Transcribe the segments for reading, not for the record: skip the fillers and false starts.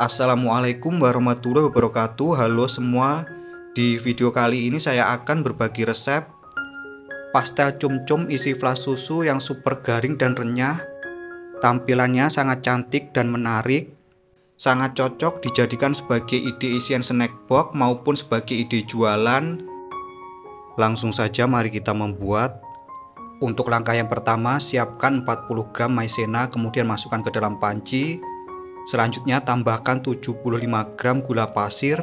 Assalamualaikum warahmatullahi wabarakatuh. Halo semua, di video kali ini saya akan berbagi resep pastel cum-cum isi flas susu yang super garing dan renyah. Tampilannya sangat cantik dan menarik, sangat cocok dijadikan sebagai ide isian snack box maupun sebagai ide jualan. Langsung saja mari kita membuat. Untuk langkah yang pertama, siapkan 40 gram maizena, kemudian masukkan ke dalam panci. Selanjutnya tambahkan 75 gram gula pasir,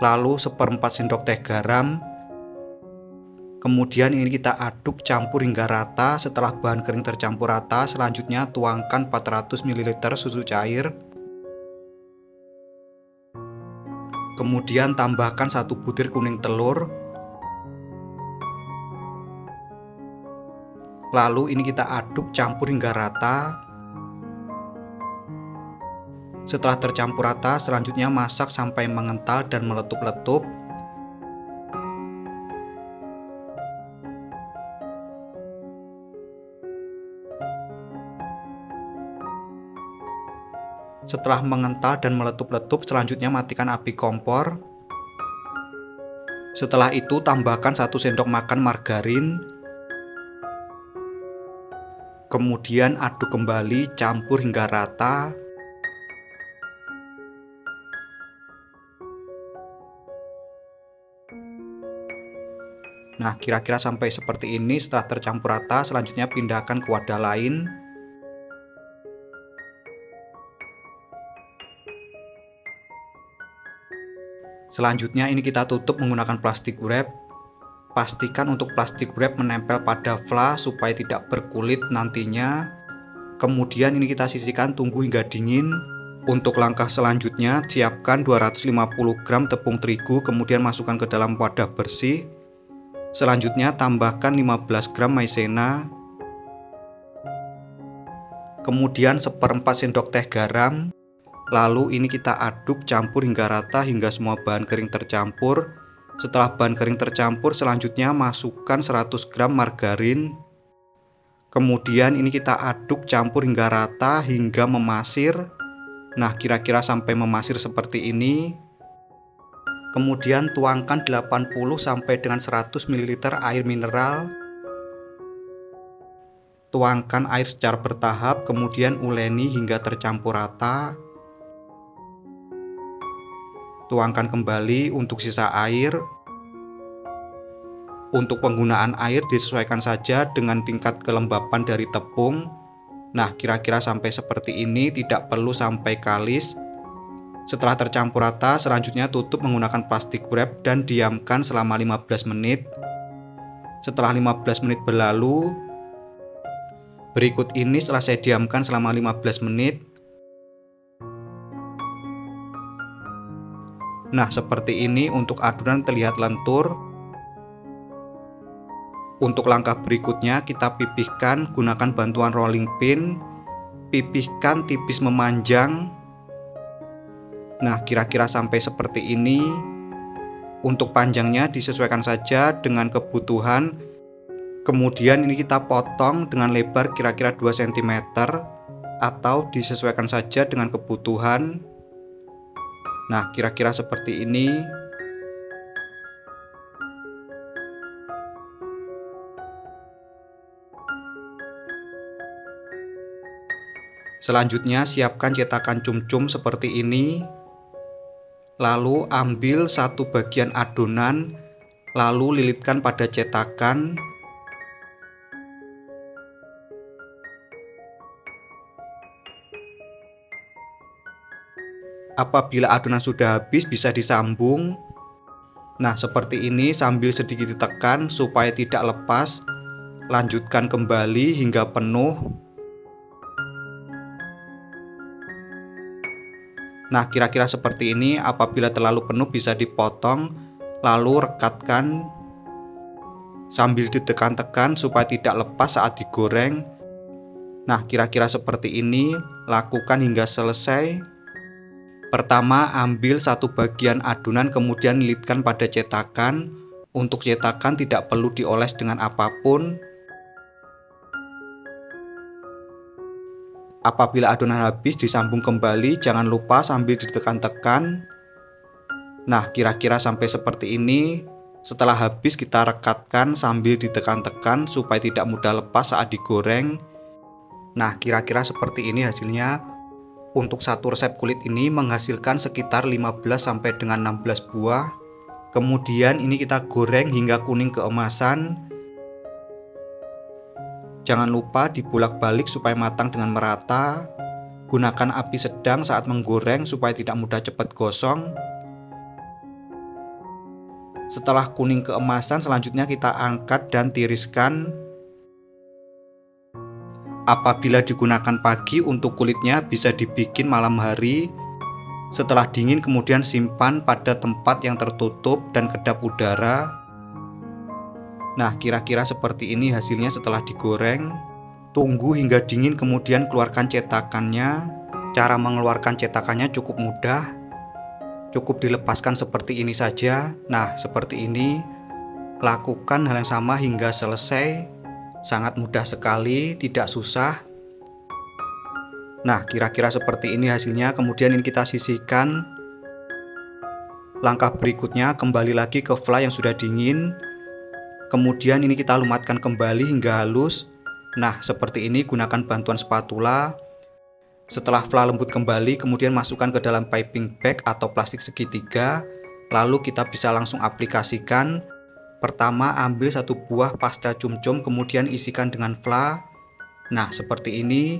lalu 1/4 sendok teh garam. Kemudian ini kita aduk campur hingga rata. Setelah bahan kering tercampur rata, selanjutnya tuangkan 400 ml susu cair. Kemudian tambahkan 1 butir kuning telur. Lalu ini kita aduk campur hingga rata. Setelah tercampur rata, selanjutnya masak sampai mengental dan meletup-letup. Setelah mengental dan meletup-letup, selanjutnya matikan api kompor. Setelah itu tambahkan 1 sendok makan margarin. Kemudian aduk kembali, campur hingga rata. Nah, kira-kira sampai seperti ini. Setelah tercampur rata, selanjutnya pindahkan ke wadah lain. Selanjutnya ini kita tutup menggunakan plastik wrap. Pastikan untuk plastik wrap menempel pada flas supaya tidak berkulit nantinya. Kemudian ini kita sisihkan, tunggu hingga dingin. Untuk langkah selanjutnya, siapkan 250 gram tepung terigu, kemudian masukkan ke dalam wadah bersih. Selanjutnya tambahkan 15 gram maizena, kemudian 1/4 sendok teh garam. Lalu ini kita aduk campur hingga rata hingga semua bahan kering tercampur. Setelah bahan kering tercampur, selanjutnya masukkan 100 gram margarin. Kemudian ini kita aduk campur hingga rata hingga memasir. Nah, kira-kira sampai memasir seperti ini. Kemudian tuangkan 80 sampai dengan 100 ml air mineral. Tuangkan air secara bertahap, kemudian uleni hingga tercampur rata. Tuangkan kembali untuk sisa air. Untuk penggunaan air disesuaikan saja dengan tingkat kelembapan dari tepung. Nah, kira-kira sampai seperti ini, tidak perlu sampai kalis. Setelah tercampur rata, selanjutnya tutup menggunakan plastik wrap dan diamkan selama 15 menit. Setelah 15 menit berlalu, berikut ini setelah saya diamkan selama 15 menit. Nah, seperti ini untuk adonan terlihat lentur. Untuk langkah berikutnya, kita pipihkan gunakan bantuan rolling pin. Pipihkan tipis memanjang. Nah, kira-kira sampai seperti ini. Untuk panjangnya disesuaikan saja dengan kebutuhan. Kemudian ini kita potong dengan lebar kira-kira 2 cm atau disesuaikan saja dengan kebutuhan. Nah, kira-kira seperti ini. Selanjutnya siapkan cetakan cum-cum seperti ini. Lalu ambil satu bagian adonan, lalu lilitkan pada cetakan. Apabila adonan sudah habis, bisa disambung. Nah, seperti ini sambil sedikit ditekan supaya tidak lepas. Lanjutkan kembali hingga penuh. Nah, kira-kira seperti ini. Apabila terlalu penuh bisa dipotong, lalu rekatkan sambil ditekan-tekan supaya tidak lepas saat digoreng. Nah, kira-kira seperti ini. Lakukan hingga selesai. Pertama, ambil satu bagian adonan, kemudian lilitkan pada cetakan. Untuk cetakan tidak perlu dioles dengan apapun. Apabila adonan habis, disambung kembali, jangan lupa sambil ditekan-tekan. Nah, kira-kira sampai seperti ini. Setelah habis kita rekatkan sambil ditekan-tekan supaya tidak mudah lepas saat digoreng. Nah, kira-kira seperti ini hasilnya. Untuk satu resep kulit ini menghasilkan sekitar 15 sampai dengan 16 buah. Kemudian ini kita goreng hingga kuning keemasan. Jangan lupa dibolak-balik supaya matang dengan merata. Gunakan api sedang saat menggoreng supaya tidak mudah cepat gosong. Setelah kuning keemasan, selanjutnya kita angkat dan tiriskan. Apabila digunakan pagi, untuk kulitnya bisa dibikin malam hari. Setelah dingin kemudian simpan pada tempat yang tertutup dan kedap udara. Nah, kira-kira seperti ini hasilnya setelah digoreng. Tunggu hingga dingin kemudian keluarkan cetakannya. Cara mengeluarkan cetakannya cukup mudah. Cukup dilepaskan seperti ini saja. Nah, seperti ini. Lakukan hal yang sama hingga selesai. Sangat mudah sekali, tidak susah. Nah, kira-kira seperti ini hasilnya. Kemudian ini kita sisihkan. Langkah berikutnya kembali lagi ke fly yang sudah dingin. Kemudian ini kita lumatkan kembali hingga halus. Nah, seperti ini, gunakan bantuan spatula. Setelah fla lembut kembali, kemudian masukkan ke dalam piping bag atau plastik segitiga. Lalu kita bisa langsung aplikasikan. Pertama, ambil satu buah pasta cum-cum, kemudian isikan dengan fla. Nah, seperti ini.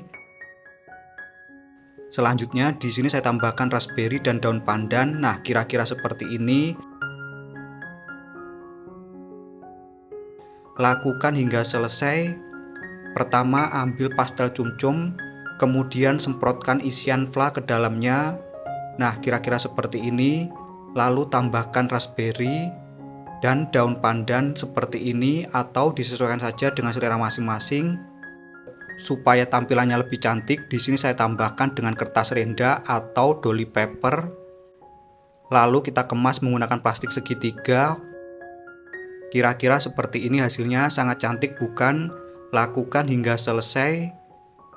Selanjutnya, di sini saya tambahkan raspberry dan daun pandan. Nah, kira-kira seperti ini. Lakukan hingga selesai. Pertama, ambil pastel cum-cum. Kemudian semprotkan isian fla ke dalamnya. Nah, kira-kira seperti ini. Lalu tambahkan raspberry dan daun pandan seperti ini, atau disesuaikan saja dengan selera masing-masing. Supaya tampilannya lebih cantik, di sini saya tambahkan dengan kertas renda atau dolly paper. Lalu kita kemas menggunakan plastik segitiga. Kira-kira seperti ini hasilnya, sangat cantik bukan? Lakukan hingga selesai.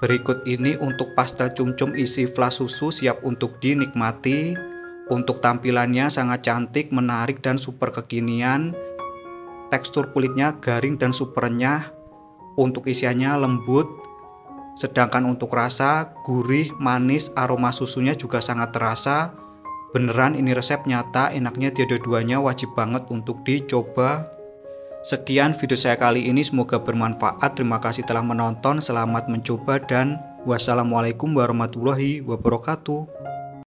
Berikut ini untuk pastel cum-cum isi fla susu siap untuk dinikmati. Untuk tampilannya sangat cantik, menarik dan super kekinian. Tekstur kulitnya garing dan super renyah. Untuk isiannya lembut. Sedangkan untuk rasa, gurih, manis, aroma susunya juga sangat terasa. Beneran ini resep nyata, enaknya tiada duanya, wajib banget untuk dicoba. Sekian video saya kali ini, semoga bermanfaat. Terima kasih telah menonton, selamat mencoba dan wassalamualaikum warahmatullahi wabarakatuh.